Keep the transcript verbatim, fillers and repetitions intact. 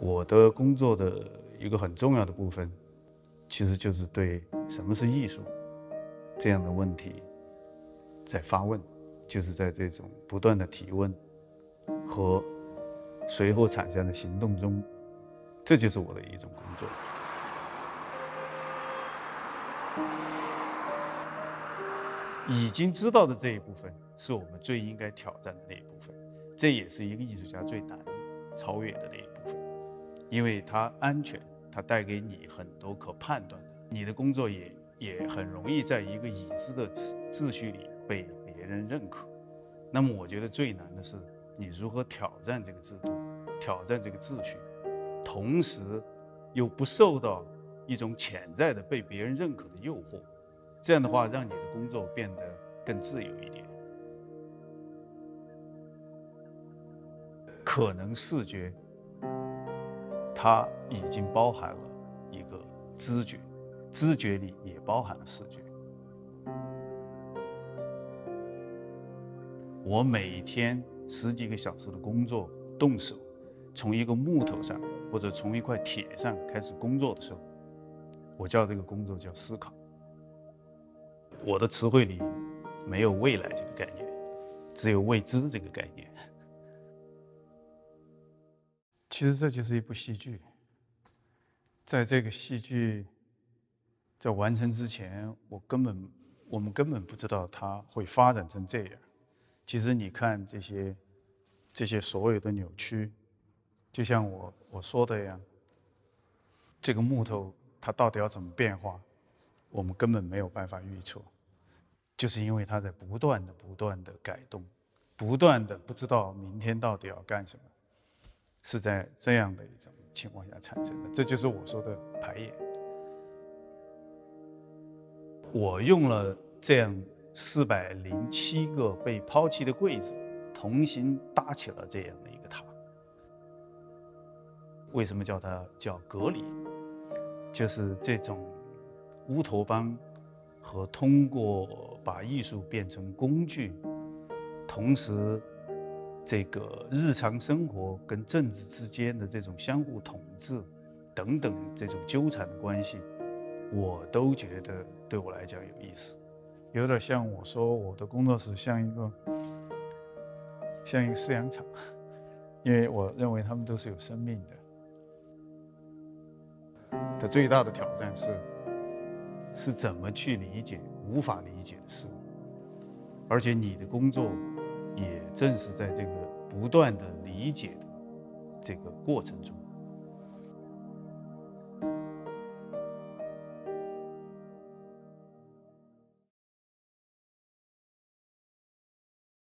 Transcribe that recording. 我的工作的一个很重要的部分，其实就是对什么是艺术这样的问题在发问，就是在这种不断的提问和随后产生的行动中，这就是我的一种工作。 已经知道的这一部分，是我们最应该挑战的那一部分，这也是一个艺术家最难超越的那一部分，因为它安全，它带给你很多可判断的，你的工作也也很容易在一个已知的秩序里被别人认可。那么，我觉得最难的是你如何挑战这个制度，挑战这个秩序，同时又不受到一种潜在的被别人认可的诱惑。 这样的话，让你的工作变得更自由一点。可能视觉，它已经包含了一个知觉，知觉里也包含了视觉。我每天十几个小时的工作，动手，从一个木头上或者从一块铁上开始工作的时候，我叫这个工作叫思考。 我的词汇里没有未来这个概念，只有未知这个概念。其实这就是一部戏剧。在这个戏剧在完成之前，我根本我们根本不知道它会发展成这样。其实你看这些这些所有的扭曲，就像我我说的一样，这个木头它到底要怎么变化？ 我们根本没有办法预测，就是因为它在不断的、不断的改动，不断的不知道明天到底要干什么，是在这样的一种情况下产生的。这就是我说的排演。我用了这样四百零七个被抛弃的柜子，重新搭起了这样的一个塔。为什么叫它叫隔离？就是这种。 乌托邦和通过把艺术变成工具，同时这个日常生活跟政治之间的这种相互统治等等这种纠缠的关系，我都觉得对我来讲有意思。有点像我说我的工作室像一个像一个饲养场，因为我认为他们都是有生命的。它最大的挑战是。 是怎么去理解无法理解的事物，而且你的工作也正是在这个不断的理解的这个过程中。